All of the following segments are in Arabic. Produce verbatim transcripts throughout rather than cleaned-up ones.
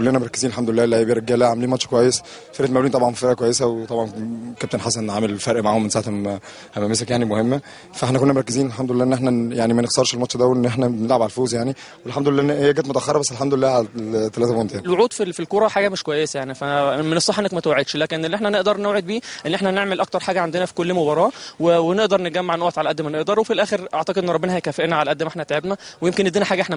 كلنا مركزين الحمد لله. اللعيبه رجاله عاملين ماتش كويس. فرقه مقاولين طبعا فرقه كويسه، وطبعا كابتن حسن عامل فرق معاهم من ساعه ما مسك يعني مهمه. فاحنا كنا مركزين الحمد لله ان احنا يعني ما نخسرش الماتش ده، وان احنا بنلعب على الفوز يعني. والحمد لله ان هي جت متاخره، بس الحمد لله على الثلاثه بونت. الوعود في, في الكوره حاجه مش كويسه يعني، فمن الصح انك ما توعدش، لكن اللي احنا نقدر نوعد بيه ان احنا نعمل اكتر حاجه عندنا في كل مباراه، ونقدر نجمع نقط على قد ما نقدر. وفي الاخر اعتقد ان ربنا هيكافئنا على قد ما احنا تعبنا، ويمكن يدينا حاجه احنا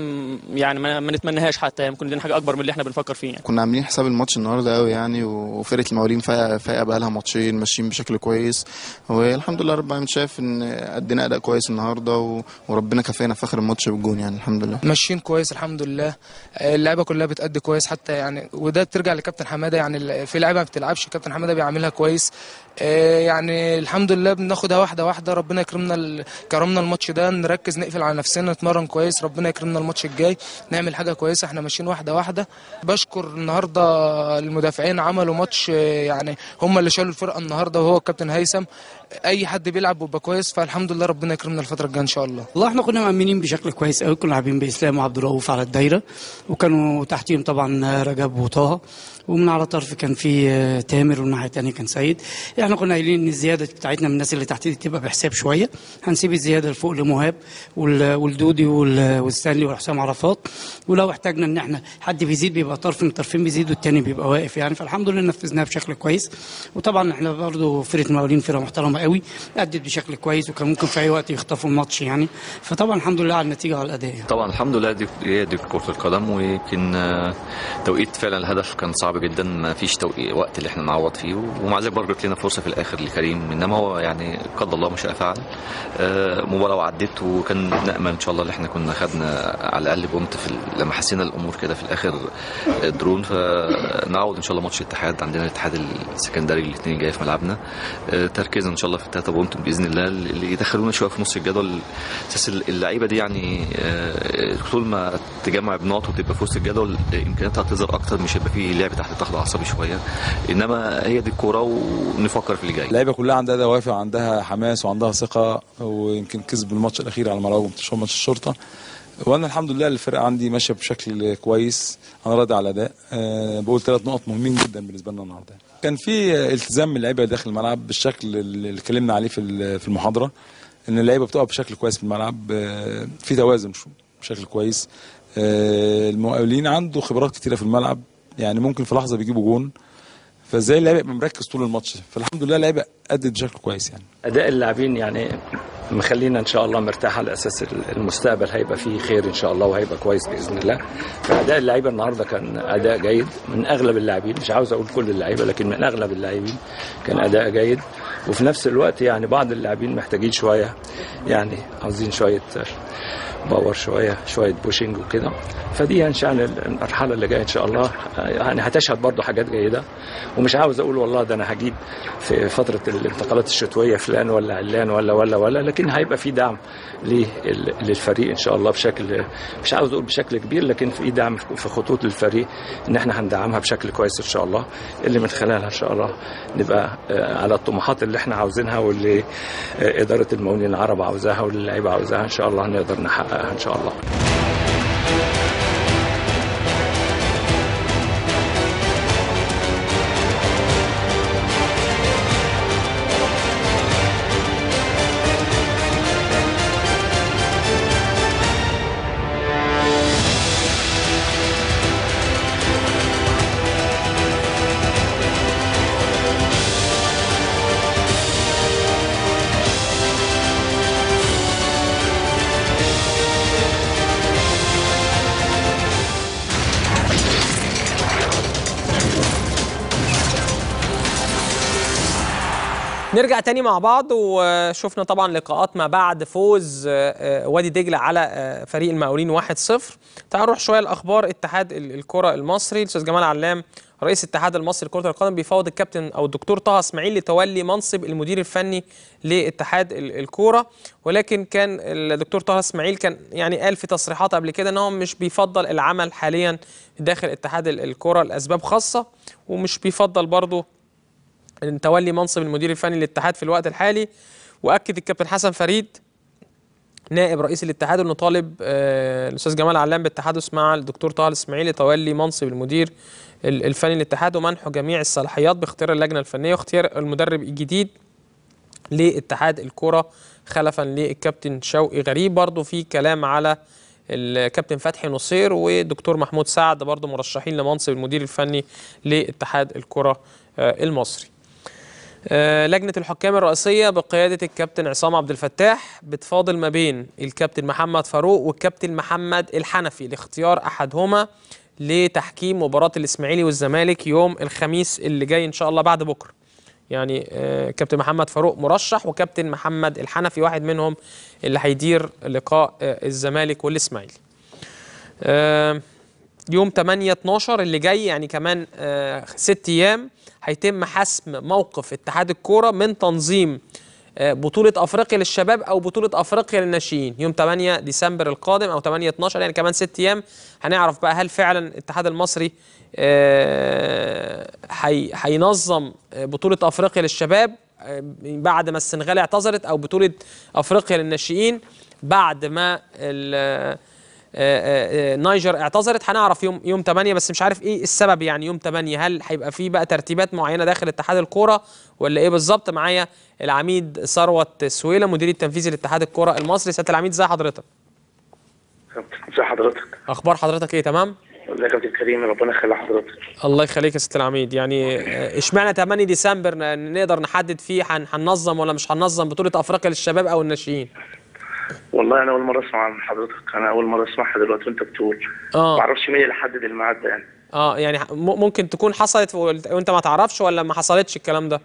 يعني ما نتمناهاش، حتى يمكن يدينا حاجه اكبر من اللي احنا بنفكر. يعني. كنا عاملين حساب الماتش النهارده قوي يعني، وفرقه المقاولين فايقه بقى لها ماتشين ماشيين بشكل كويس، والحمد لله رب العالمين شايف ان ادينا اداء كويس النهارده، وربنا كافينا في اخر الماتش بالجون يعني. الحمد لله ماشيين كويس الحمد لله. اللعيبه كلها بتأدي كويس حتى يعني، وده ترجع لكابتن حماده يعني. في لعيبه ما بتلعبش، كابتن حماده بيعملها كويس يعني. الحمد لله بناخدها واحده واحده، ربنا يكرمنا كرمنا الماتش ده، نركز نقفل على نفسنا، نتمرن كويس، ربنا يكرمنا الماتش الجاي نعمل حاجه كويسه. احنا ماشيين واحده واحده. بشكر النهارده المدافعين، عملوا ماتش يعني، هم اللي شالوا الفرقه النهارده، وهو الكابتن هيثم. اي حد بيلعب بيبقى كويس، فالحمد لله ربنا يكرمنا الفتره الجايه ان شاء الله. والله احنا كنا مأمنين بشكل كويس قوي، كنا لاعبين باسلام وعبد الرؤوف على الدايره، وكانوا تحتيهم طبعا رجب وطه، ومن على طرف كان في تامر، والناحيه الثانيه كان سيد. احنا كنا قايلين ان الزياده بتاعتنا من الناس اللي تحت دي تبقى بحساب شويه، هنسيب الزياده لفوق لمهاب والدودي والستانلي وحسام عرفات، ولو احتاجنا ان احنا حد بيزيد بيبقى طرف من الطرفين بيزيد والثاني بيبقى واقف يعني. فالحمد لله نفذناها بشكل كويس. وطبعا احنا برضه فرقه المقاولين فرقه محترمه قوي، ادت بشكل كويس، وكان ممكن في اي وقت يخطفوا الماتش يعني. فطبعا الحمد لله على النتيجه وعلى الاداء. طبعا الحمد لله دي هي دي كره القدم، ويمكن توقيت فعلا الهدف كان صعب جدا، ما فيش توقيت وقت اللي احنا نعوض فيه، ومع ذلك برضه جات لنا فرصه في الاخر لكريم، انما هو يعني قدر الله ما شاء فعل. مباراه وعدت، وكان نامل ان شاء الله ان احنا كنا خدنا على الاقل بونت في لما حسينا الامور كده في الاخر درون. فنعود ان شاء الله ماتش الاتحاد، عندنا الاتحاد السكندري الاثنين جاي في ملعبنا، تركيزنا ان شاء الله في الثلاثه بونت باذن الله اللي يدخلونا شويه في نص الجدول. اساس اللعيبه دي يعني طول ما تجمع بنقط وتبقى في وسط الجدول امكانياتها هتظهر اكتر، مش هيبقى فيه لعب تحت ضغط عصبي شويه، انما هي دي الكوره ونفكر في اللي جاي. اللعيبه كلها عندها دوافع، عندها حماس، وعندها ثقه، ويمكن كسب الماتش الاخير على الملعوب ماتش الشرطه. وانا الحمد لله الفرقه عندي ماشيه بشكل كويس، انا راضي على الاداء. أه بقول ثلاث نقط مهمين جدا بالنسبه لنا النهارده. كان في التزام من اللعيبه داخل الملعب بالشكل اللي اتكلمنا عليه في في المحاضره، ان اللعيبه بتقف بشكل كويس في الملعب. أه في توازن بشكل كويس. أه المقاولين عنده خبرات كتيره في الملعب يعني، ممكن في لحظه بيجيبوا جون، فازاي اللعيبه يبقى مركز طول الماتش. فالحمد لله اللعيبه ادت بشكل كويس يعني. اداء اللاعبين يعني مخلينا ان شاء الله مرتاح، على اساس المستقبل هيبقى فيه خير ان شاء الله، وهيبقى كويس باذن الله. فاداء اللعيبه النهارده كان اداء جيد من اغلب اللاعبين، مش عاوز اقول كل اللعيبه، لكن من اغلب اللاعبين كان اداء جيد. وفي نفس الوقت يعني بعض اللاعبين محتاجين شويه يعني، عاوزين شويه باور، شويه شويه بوشنج وكده. فدي ان شاء الله المرحله اللي جايه ان شاء الله يعني هتشهد برضه حاجات جيده. ومش عاوز اقول والله ده انا هجيب في فتره الانتقالات الشتويه فلان ولا علان ولا ولا ولا، لكن هيبقى في دعم للفريق ان شاء الله بشكل، مش عاوز اقول بشكل كبير، لكن في دعم في خطوط الفريق ان احنا هندعمها بشكل كويس ان شاء الله، اللي من خلالها ان شاء الله نبقى على الطموحات اللي احنا عاوزينها، واللي اداره المقاولين العرب عاوزاها، واللي اللعيبه عاوزاها ان شاء الله هنقدر نحققها ان شاء الله. نرجع تاني مع بعض. وشفنا طبعا لقاءات ما بعد فوز وادي دجله على فريق المقاولين واحد صفر. تعالوا نروح شويه الاخبار. اتحاد الكره المصري، الاستاذ جمال علام رئيس الاتحاد المصري لكره القدم بيفاوض الكابتن او الدكتور طه اسماعيل لتولي منصب المدير الفني لاتحاد الكوره، ولكن كان الدكتور طه اسماعيل كان يعني قال في تصريحات قبل كده ان هو مش بيفضل العمل حاليا داخل اتحاد الكوره لاسباب خاصه، ومش بيفضل برضه تولي منصب المدير الفني للاتحاد في الوقت الحالي. واكد الكابتن حسن فريد نائب رئيس الاتحاد انه طالب الاستاذ جمال علام بالتحدث مع الدكتور طه اسماعيل لتولي منصب المدير الفني للاتحاد ومنحه جميع الصلاحيات باختيار اللجنه الفنيه واختيار المدرب الجديد لاتحاد الكره خلفا للكابتن شوقي غريب. برضه في كلام على الكابتن فتحي نصير ودكتور محمود سعد برضه مرشحين لمنصب المدير الفني لاتحاد الكره المصري. لجنة الحكام الرئيسية بقيادة الكابتن عصام عبد الفتاح بتفاضل ما بين الكابتن محمد فاروق والكابتن محمد الحنفي لاختيار أحدهما لتحكيم مباراة الإسماعيلي والزمالك يوم الخميس اللي جاي إن شاء الله بعد بكرة. يعني كابتن محمد فاروق مرشح وكابتن محمد الحنفي واحد منهم اللي هيدير لقاء الزمالك والإسماعيلي يوم تمانية اتناشر اللي جاي، يعني كمان ست أيام هيتم حسم موقف اتحاد الكوره من تنظيم بطوله افريقيا للشباب او بطوله افريقيا للناشئين يوم تمانية ديسمبر القادم او تمانية اتناشر، يعني كمان ست ايام هنعرف بقى هل فعلا الاتحاد المصري هينظم بطوله افريقيا للشباب بعد ما السنغال اعتذرت، او بطوله افريقيا للناشئين بعد ما نايجر اعتذرت. هنعرف يوم يوم تمانية، بس مش عارف ايه السبب يعني يوم تمانية. هل هيبقى فيه بقى ترتيبات معينه داخل اتحاد الكوره ولا ايه بالظبط؟ معايا العميد ثروت سويله مدير التنفيذي لاتحاد الكوره المصري. سياده العميد ازي حضرتك؟ ازي حضرتك؟ اخبار حضرتك ايه؟ تمام؟ ازيك يا كابتن كريم، ربنا يخلي حضرتك. الله يخليك يا سياده العميد. يعني اشمعنى تمانية ديسمبر نقدر نحدد فيه هننظم ولا مش هننظم بطوله افريقيا للشباب او الناشئين؟ والله انا اول مره اسمع عن حضرتك، انا اول مره اسمعها دلوقتي وانت بتقول. اه ما اعرفش مين اللي حدد الميعاد ده يعني. اه يعني ممكن تكون حصلت وانت ما تعرفش، ولا ما حصلتش الكلام ده؟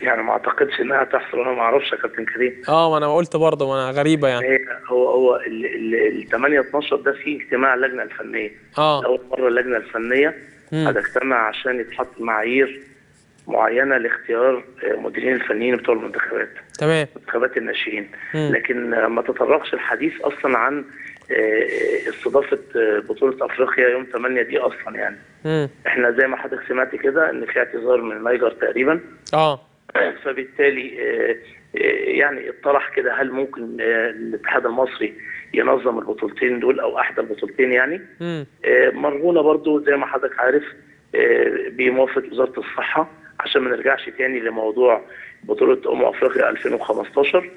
يعني ما اعتقدش انها تحصل وانا ما اعرفش يا كابتن كريم. اه ما انا قلت برضه، وانا غريبه يعني. هو هو ال تمانية اتناشر ده فيه اجتماع اللجنه الفنيه. اه اول مره اللجنه الفنيه هتجتمع عشان يتحط معايير معينه لاختيار مديرين الفنيين بتوع المنتخبات. تمام. منتخبات الناشئين. لكن ما تطرقش الحديث اصلا عن استضافه بطوله افريقيا يوم تمانية دي اصلا يعني. مم. احنا زي ما حضرتك سمعت كده ان في اعتذار من نايجر تقريبا. اه فبالتالي يعني اطرح كده هل ممكن الاتحاد المصري ينظم البطولتين دول او احدى البطولتين يعني. امم مرغونه برضو زي ما حضرتك عارف بموافقه وزاره الصحه عشان ما نرجعش تاني لموضوع بطولة أمم أفريقيا ألفين وخمستاشر.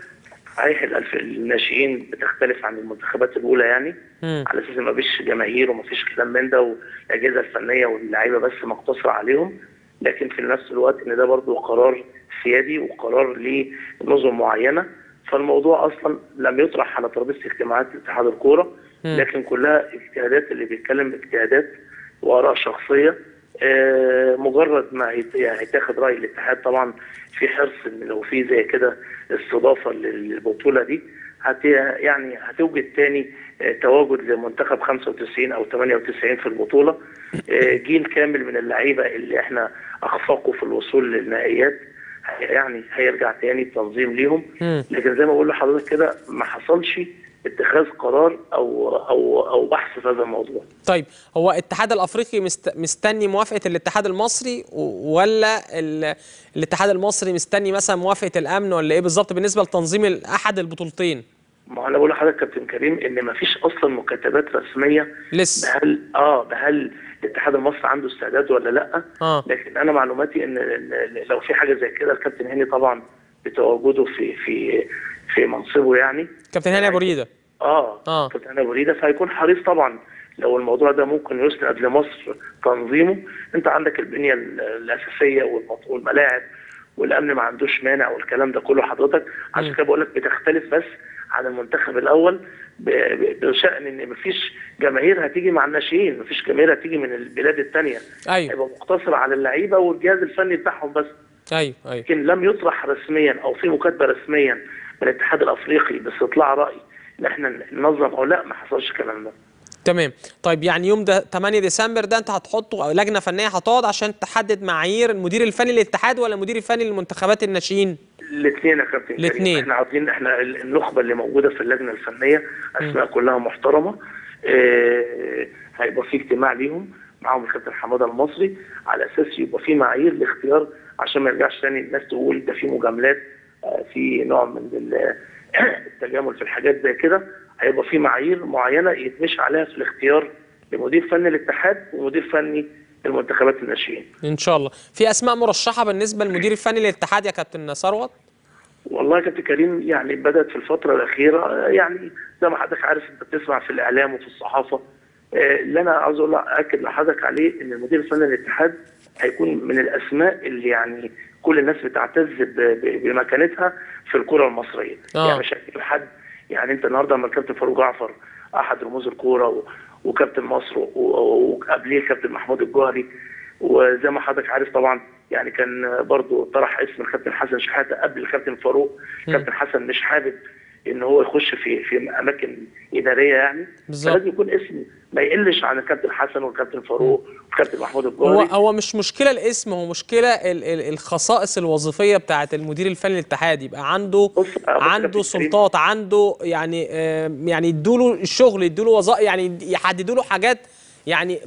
صحيح الناشئين بتختلف عن المنتخبات الأولى يعني. م. على أساس ما فيش جماهير وما فيش كلام من ده، والأجهزة الفنية واللعيبة بس مقتصرة عليهم. لكن في نفس الوقت إن ده برضه قرار سيادي وقرار لنظم معينة، فالموضوع أصلا لم يطرح على ترابيزة اجتماعات اتحاد الكورة، لكن كلها اجتهادات. اللي بيتكلم اجتهادات وآراء شخصية. آه مجرد ما هيتاخد راي الاتحاد طبعا في حرص ان لو في زي كده استضافه للبطوله دي هت يعني هتوجد تاني آه تواجد لمنتخب خمسة وتسعين او تمانية وتسعين في البطوله. آه جيل كامل من اللعيبه اللي احنا اخفاقوا في الوصول للنهائيات يعني هيرجع تاني التنظيم ليهم. لكن زي ما بقول لحضرتك كده ما حصلش اتخاذ قرار او او او بحث في هذا الموضوع. طيب هو الاتحاد الافريقي مستني موافقه الاتحاد المصري، ولا الاتحاد المصري مستني مثلا موافقه الامن، ولا ايه بالظبط بالنسبه لتنظيم احد البطولتين؟ ما انا بقول لحضرتك كابتن كريم ان ما فيش اصلا مكاتبات رسميه لسه. هل اه هل الاتحاد المصري عنده استعداد ولا لا؟ آه. لكن انا معلوماتي ان لو في حاجه زي كده الكابتن هاني طبعا بتواجده في في في منصبه يعني. كابتن هاني ابو ريده. اه اه كابتن هاني ابو ريده، فهيكون حريص طبعا لو الموضوع ده ممكن يسند لمصر تنظيمه. انت عندك البنيه الاساسيه والملاعب والامن ما عندوش مانع والكلام ده كله حضرتك. عشان كده بقول لك بتختلف بس عن المنتخب الاول بشان ان مفيش جماهير هتيجي مع الناشئين، مفيش جماهير هتيجي من البلاد الثانيه. ايوه هيبقى مقتصر على اللعيبه والجهاز الفني بتاعهم بس. ايوه ايوه لكن لم يطرح رسميا او في مكاتبه رسميا من الاتحاد الافريقي باستطلاع راي ان احنا ننظم او لا، ما حصلش الكلام ده. تمام. طيب يعني يوم ده تمانية ديسمبر ده انت هتحطه او لجنه فنيه هتقعد عشان تحدد معايير المدير الفني للاتحاد ولا المدير الفني للمنتخبات الناشئين؟ الاثنين يا كابتن. الاثنين. احنا عارفين احنا النخبه اللي موجوده في اللجنه الفنيه اسماء م. كلها محترمه. اه هيبقى في اجتماع ليهم معاهم الكابتن حماده المصري على اساس يبقى في معايير لاختيار عشان ما يرجعش ثاني الناس تقول ده في مجاملات، في نوع من التجامل في الحاجات زي كده. هيبقى في معايير معينه يتمشي عليها في الاختيار لمدير فني الاتحاد ومدير فني للمنتخبات الناشئين. ان شاء الله. في اسماء مرشحه بالنسبه للمدير الفني للاتحاد يا كابتن ثروت؟ والله يا كابتن كريم يعني بدات في الفتره الاخيره، يعني زي ما حضرتك عارف انت بتسمع في الاعلام وفي الصحافه. اللي انا عاوز اقول اكد لحضرتك عليه ان المدير الفني للاتحاد هيكون من الاسماء اللي يعني كل الناس بتعتز بمكانتها في الكره المصريه. أوه. يعني مش هتجيب حد، يعني انت النهارده لما الكابتن فاروق جعفر احد رموز الكوره وكابتن مصر وقبليه كابتن محمود الجوهري، وزي ما حضرتك عارف طبعا يعني كان برضو طرح اسم الكابتن حسن شحاته قبل الكابتن فاروق. الكابتن حسن مش حابب ان هو يخش في في اماكن اداريه يعني، فلازم يكون اسم ما يقلش عن الكابتن حسن والكابتن فاروق والكابتن محمود الجوهري. هو هو مش مشكله الاسم، هو مشكله ال ال الخصائص الوظيفيه بتاعه المدير الفني الاتحادي، يبقى عنده عنده سلطات، عنده يعني آه يعني يدوا له الشغل، يدوا له وظائف، يعني يحددوا له حاجات يعني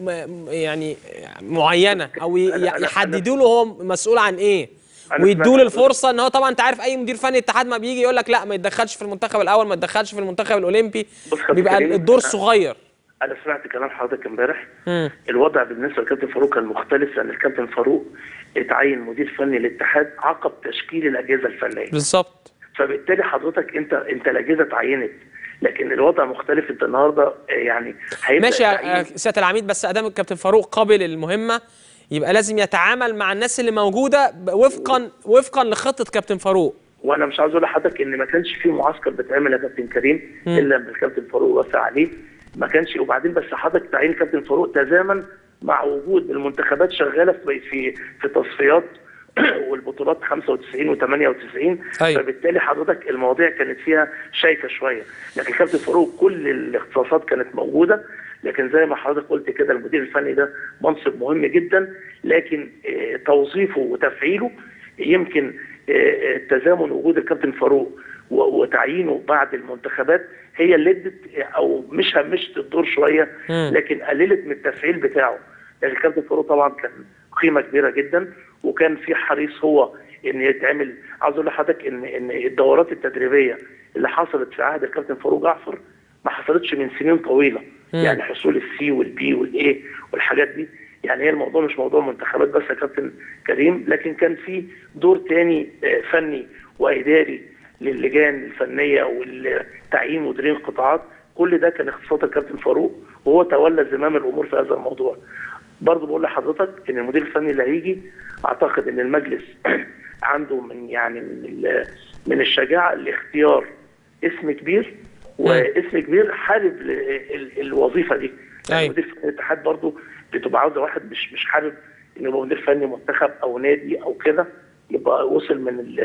يعني معينه او يحددوا له هو مسؤول عن ايه، ويدوا له الفرصه ان هو طبعا انت عارف اي مدير فني اتحاد ما بيجي يقول لك لا ما يتدخلش في المنتخب الاول، ما يتدخلش في المنتخب الاولمبي، بيبقى الدور صغير. انا سمعت كلام حضرتك امبارح. الوضع بالنسبه للكابتن فاروق كان مختلف، لان الكابتن فاروق اتعين مدير فني للاتحاد عقب تشكيل الاجهزه الفنيه. بالظبط. فبالتالي حضرتك انت انت الاجهزه اتعينت، لكن الوضع مختلف. انت النهارده يعني هيبقى ماشي يا سياده العميد، بس ادام الكابتن فاروق قابل المهمه يبقى لازم يتعامل مع الناس اللي موجوده وفقا وفقا لخطه كابتن فاروق. وانا مش عاوز اقول لحضرتك ان ما كانش في معسكر بيتعمل يا كابتن كريم م. الا بالكابتن فاروق وافق عليه، ما كانش. وبعدين بس حضرتك تعيين كابتن فاروق تزامن مع وجود المنتخبات شغاله في في في تصفيات والبطولات خمسة وتسعين وتمانية وتسعين. أيوة. فبالتالي حضرتك المواضيع كانت فيها شيكه شويه، لكن كابتن فاروق كل الاختصاصات كانت موجوده. لكن زي ما حضرتك قلت كده المدير الفني ده منصب مهم جدا، لكن توظيفه وتفعيله يمكن التزامن وجود الكابتن فاروق وتعيينه بعد المنتخبات هي اللي ادت او مش همشت الدور شويه، لكن قللت من التفعيل بتاعه. الكابتن فاروق طبعا كان قيمه كبيره جدا، وكان في حريص هو ان يتعمل. عاوز اقول لحضرتك ان ان الدورات التدريبيه اللي حصلت في عهد الكابتن فاروق جعفر ما حصلتش من سنين طويله. مم. يعني حصول السي والبي والايه والحاجات دي، يعني هي الموضوع مش موضوع منتخبات بس يا كابتن كريم، لكن كان في دور تاني فني واداري للجان الفنيه والتعيين مديرين القطاعات. كل ده كان اختصاص الكابتن فاروق، وهو تولى زمام الامور في هذا الموضوع. برضه بقول لحضرتك ان المدير الفني اللي هيجي اعتقد ان المجلس عنده من يعني من من الشجاعه لاختيار اسم كبير، واسم كبير حابب الوظيفه دي. يعني مدير فني الاتحاد برضه بتبقى عاوزه واحد مش مش حابب انه يبقى مدير فني منتخب او نادي او كده، يبقى وصل من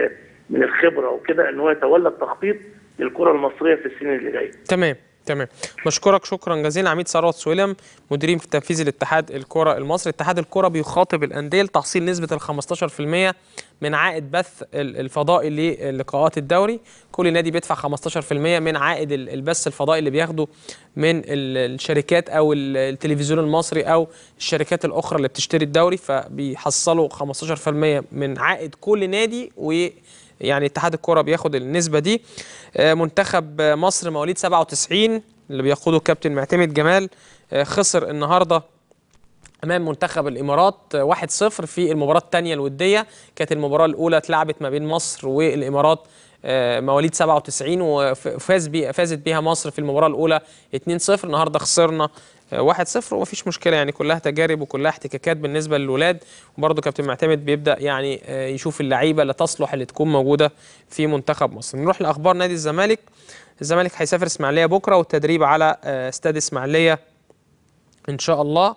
من الخبره وكده ان هو يتولى التخطيط للكره المصريه في السنين اللي جايه. تمام تمام. بشكرك شكرا جزيلا عميد ثروت سويلم مدير في تنفيذي لاتحاد الكره المصري. اتحاد الكره بيخاطب الانديه لتحصيل نسبه ال خمستاشر في المية من عائد بث الفضائي للقاءات الدوري. كل نادي بيدفع خمستاشر في المية من عائد البث الفضائي اللي بياخده من الشركات او التلفزيون المصري او الشركات الاخرى اللي بتشتري الدوري، فبيحصلوا خمستاشر في المية من عائد كل نادي، و يعني اتحاد الكرة بياخد النسبة دي. منتخب مصر مواليد سبعة وتسعين اللي بيقوده كابتن معتمد جمال خسر النهاردة أمام منتخب الإمارات واحد صفر في المباراة الثانية الودية. كانت المباراة الأولى اتلعبت ما بين مصر والإمارات مواليد سبعة وتسعين وفاز بي فازت بيها مصر في المباراة الأولى اتنين صفر. النهاردة خسرنا واحد صفر ومفيش مشكله، يعني كلها تجارب وكلها احتكاكات بالنسبه للولاد. وبرضه كابتن معتمد بيبدا يعني يشوف اللعيبه اللي تصلح اللي تكون موجوده في منتخب مصر. نروح لاخبار نادي الزمالك. الزمالك هيسافر اسماعيليه بكره والتدريب على استاد اسماعيليه ان شاء الله.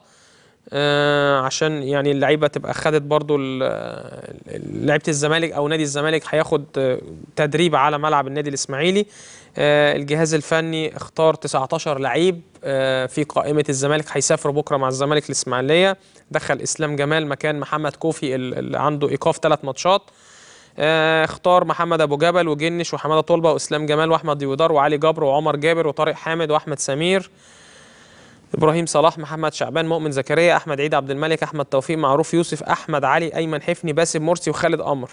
عشان يعني اللعيبه تبقى خدت برضو لعيبه الزمالك او نادي الزمالك هياخد تدريب على ملعب النادي الاسماعيلي. الجهاز الفني اختار تسعتاشر لعيب في قائمه الزمالك هيسافروا بكره مع الزمالك الاسماعيليه. دخل اسلام جمال مكان محمد كوفي اللي عنده ايقاف ثلاث ماتشات. اختار محمد ابو جبل وجنش وحماده طلبه واسلام جمال واحمد ديودار وعلي جبر وعمر جابر وطارق حامد واحمد سمير، ابراهيم صلاح، محمد شعبان، مؤمن زكريا، احمد عيد عبد الملك، احمد توفيق، معروف يوسف، احمد علي، ايمن حفني، باسم مرسي وخالد قمر.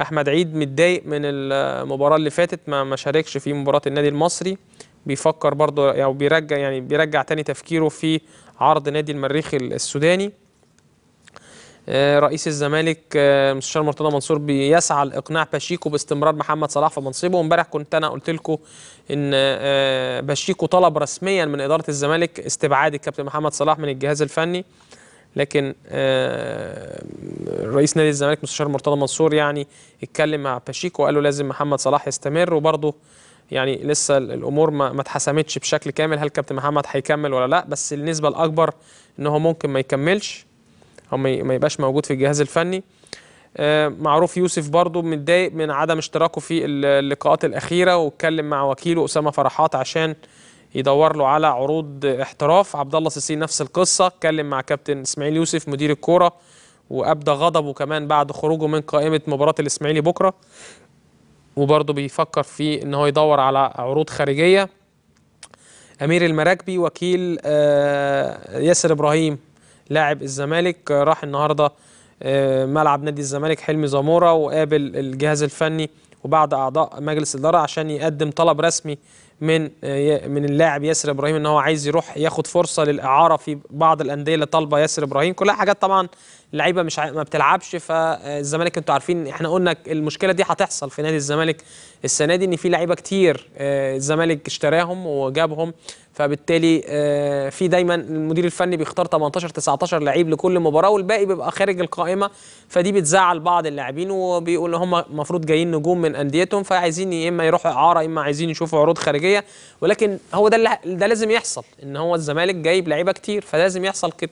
احمد عيد متضايق من المباراه اللي فاتت، ما ما شاركش في مباراه النادي المصري، بيفكر برضه او يعني بيرجع يعني بيرجع تاني تفكيره في عرض نادي المريخ السوداني. رئيس الزمالك المستشار مرتضى منصور بيسعى لاقناع باشيكو باستمرار محمد صلاح في منصبه. امبارح كنت انا قلت لكم ان باشيكو طلب رسميا من اداره الزمالك استبعاد الكابتن محمد صلاح من الجهاز الفني، لكن رئيس نادي الزمالك المستشار مرتضى منصور يعني اتكلم مع باشيكو وقال له لازم محمد صلاح يستمر، وبرضه يعني لسه الامور ما اتحسمتش بشكل كامل هل كابتن محمد هيكمل ولا لا، بس النسبه الاكبر ان هو ممكن ما يكملش أو ما يبقاش موجود في الجهاز الفني. معروف يوسف برضو متضايق من عدم اشتراكه في اللقاءات الأخيرة، واتكلم مع وكيله أسامة فرحات عشان يدور له على عروض احتراف. عبد الله سيسي نفس القصة، اتكلم مع كابتن إسماعيل يوسف مدير الكورة وأبدى غضبه كمان بعد خروجه من قائمة مباراة الإسماعيلي بكرة، وبرضو بيفكر في إن هو يدور على عروض خارجية. أمير المراكبي وكيل ياسر إبراهيم لاعب الزمالك راح النهارده ملعب نادي الزمالك حلمي زاموره وقابل الجهاز الفني وبعض اعضاء مجلس الاداره عشان يقدم طلب رسمي من من اللاعب ياسر ابراهيم ان هو عايز يروح ياخد فرصه للاعاره في بعض الانديه اللي طالبه ياسر ابراهيم. كلها حاجات طبعا اللعيبه مش ما بتلعبش، فالزمالك انتوا عارفين احنا قلنا المشكله دي هتحصل في نادي الزمالك السنه دي، ان في لعيبه كتير الزمالك اشتراهم وجابهم، فبالتالي في دايما المدير الفني بيختار تمنتاشر تسعتاشر لعيب لكل مباراه والباقي بيبقى خارج القائمه، فدي بتزعل بعض اللاعبين وبيقول ان هم المفروض جايين نجوم من انديتهم فعايزين يا اما يروحوا اعاره يا اما عايزين يشوفوا عروض خارجيه. ولكن هو ده ده لازم يحصل، ان هو الزمالك جايب لعيبه كتير فلازم يحصل كده،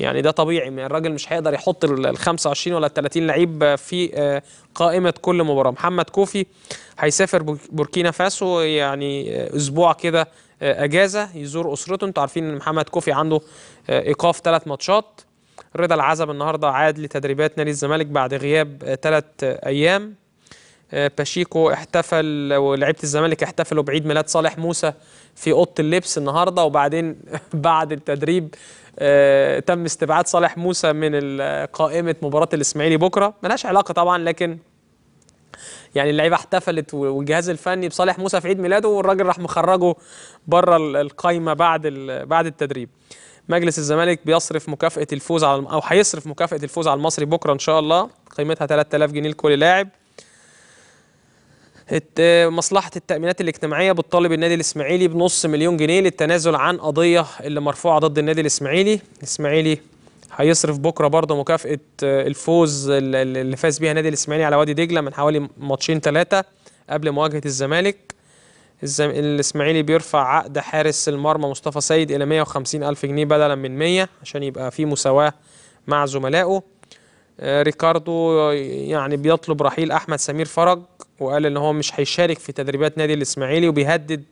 يعني ده طبيعي. الراجل مش هيقدر يحط ال خمسة وعشرين ولا تلاتين لعيب في قائمه كل مباراه. محمد كوفي هيسافر بوركينا فاسو، يعني اسبوع كده اجازه يزور اسرته، انتوا عارفين ان محمد كوفي عنده ايقاف ثلاث ماتشات. رضا العزب النهارده عاد لتدريبات نادي الزمالك بعد غياب ثلاث ايام. باشيكو احتفل ولعيبه الزمالك احتفلوا بعيد ميلاد صالح موسى في اوضه اللبس النهارده، وبعدين بعد التدريب آه تم استبعاد صالح موسى من قائمه مباراه الاسماعيلي بكره، ملهاش علاقه طبعا، لكن يعني اللعيبه احتفلت والجهاز الفني بصالح موسى في عيد ميلاده والراجل راح مخرجه بره القايمه بعد بعد التدريب. مجلس الزمالك بيصرف مكافاه الفوز على او هيصرف مكافاه الفوز على المصري بكره ان شاء الله، قيمتها تلات آلاف جنيه لكل لاعب. مصلحة التأمينات الاجتماعية بتطالب النادي الإسماعيلي بنص مليون جنيه للتنازل عن قضية اللي مرفوعة ضد النادي الإسماعيلي. الإسماعيلي هيصرف بكرة برضه مكافأة الفوز اللي فاز بيها نادي الإسماعيلي على وادي دجلة من حوالي ماتشين ثلاثة قبل مواجهة الزمالك. الإسماعيلي بيرفع عقد حارس المرمى مصطفى سيد إلى مية وخمسين ألف جنيه بدلا من مية عشان يبقى في مساواة مع زملائه. ريكاردو يعني بيطلب رحيل أحمد سمير فرج وقال ان هو مش هيشارك في تدريبات نادي الاسماعيلي، وبيهدد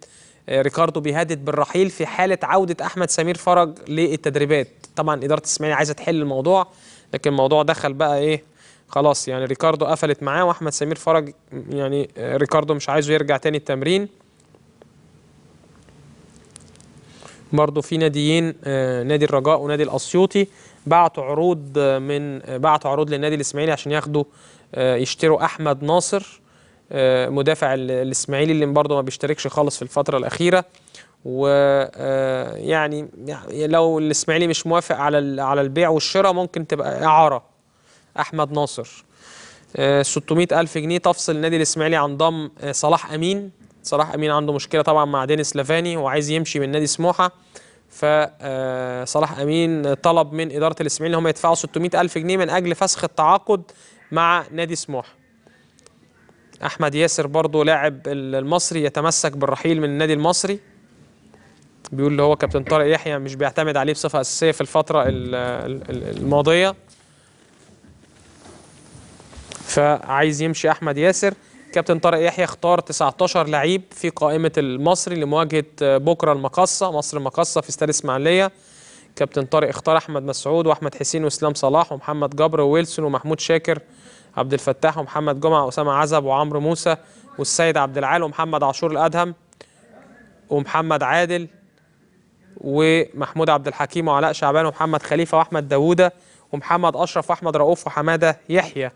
ريكاردو بيهدد بالرحيل في حاله عوده احمد سمير فرج للتدريبات. طبعا اداره الاسماعيلي عايزه تحل الموضوع، لكن الموضوع دخل بقى ايه خلاص، يعني ريكاردو قفلت معاه واحمد سمير فرج يعني ريكاردو مش عايزه يرجع تاني التمرين. برضه في ناديين نادي الرجاء ونادي الاسيوطي بعتوا عروض من بعتوا عروض للنادي الاسماعيلي عشان ياخدوا يشتروا احمد ناصر مدافع الاسماعيلي اللي برضه ما بيشتركش خالص في الفتره الاخيره، ويعني لو الاسماعيلي مش موافق على على البيع والشراء ممكن تبقى اعاره احمد ناصر. ستمية ألف جنيه تفصل النادي الاسماعيلي عن ضم صلاح امين. صلاح امين عنده مشكله طبعا مع دينيس لافاني وعايز يمشي من نادي سموحه، فصلاح امين طلب من اداره الاسماعيلي ان هم يدفعوا ستمية ألف جنيه من اجل فسخ التعاقد مع نادي سموحه. احمد ياسر برضو لاعب المصري يتمسك بالرحيل من النادي المصري. بيقول اللي هو كابتن طارق يحيى مش بيعتمد عليه بصفه اساسيه في الفتره الماضيه، فعايز يمشي احمد ياسر. كابتن طارق يحيى اختار تسعتاشر لعيب في قائمه المصري لمواجهه بكره المقصه، مصر المقصه في استاد اسماعيليه. كابتن طارق اختار احمد مسعود واحمد حسين واسلام صلاح ومحمد جبر وويلسون ومحمود شاكر، عبد الفتاح ومحمد جمعه واسامه عزب وعمرو موسى والسيد عبد العال ومحمد عاشور الادهم ومحمد عادل ومحمود عبد الحكيم وعلاء شعبان ومحمد خليفه واحمد داووده ومحمد اشرف واحمد رؤوف وحماده يحيى.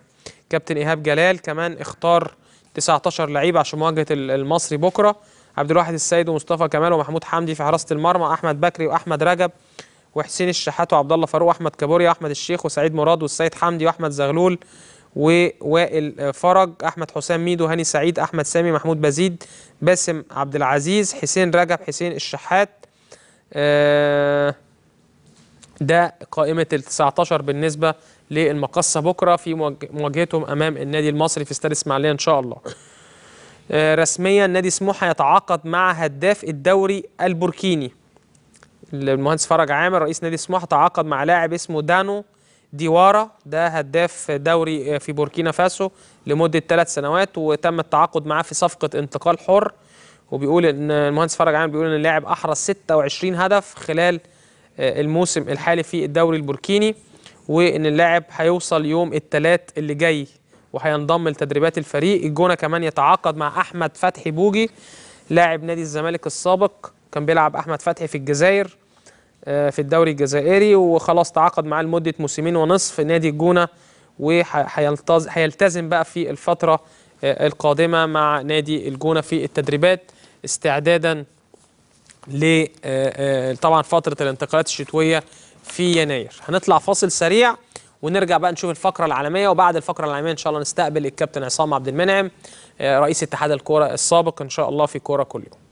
كابتن ايهاب جلال كمان اختار تسعتاشر لعيب عشان مواجهه المصري بكره، عبد الواحد السيد ومصطفى كمال ومحمود حمدي في حراسه المرمى، احمد بكري واحمد رجب وحسين الشحات وعبد الله فاروق واحمد كابوريا واحمد الشيخ وسعيد مراد والسيد حمدي واحمد زغلول ووائل فرج، احمد حسام ميدو هاني سعيد احمد سامي محمود بزيد باسم عبد العزيز حسين رجب حسين الشحات. ده قائمه ال تسعتاشر بالنسبه للمقصه بكره في مواجهتهم امام النادي المصري في استاد اسماعيليه ان شاء الله. رسميا نادي سموحه يتعاقد مع هداف الدوري البوركيني. المهندس فرج عامر رئيس نادي سموحه تعاقد مع لاعب اسمه دانو ديوارا، ده هداف دوري في بوركينا فاسو لمده ثلاث سنوات وتم التعاقد معاه في صفقه انتقال حر. وبيقول ان المهندس فرج عامر بيقول ان اللاعب احرز ستة وعشرين هدف خلال الموسم الحالي في الدوري البوركيني، وان اللاعب هيوصل يوم الثلاث اللي جاي وهينضم لتدريبات الفريق. الجونه كمان يتعاقد مع احمد فتحي بوجي لاعب نادي الزمالك السابق، كان بيلعب احمد فتحي في الجزائر في الدوري الجزائري وخلاص تعاقد معاه لمده موسمين ونصف نادي الجونه، وهيلتزم بقى في الفتره القادمه مع نادي الجونه في التدريبات استعدادا ل طبعا فتره الانتقالات الشتويه في يناير. هنطلع فاصل سريع ونرجع بقى نشوف الفقره العالميه، وبعد الفقره العالميه ان شاء الله نستقبل الكابتن عصام عبد المنعم رئيس اتحاد الكوره السابق ان شاء الله في كوره كل يوم.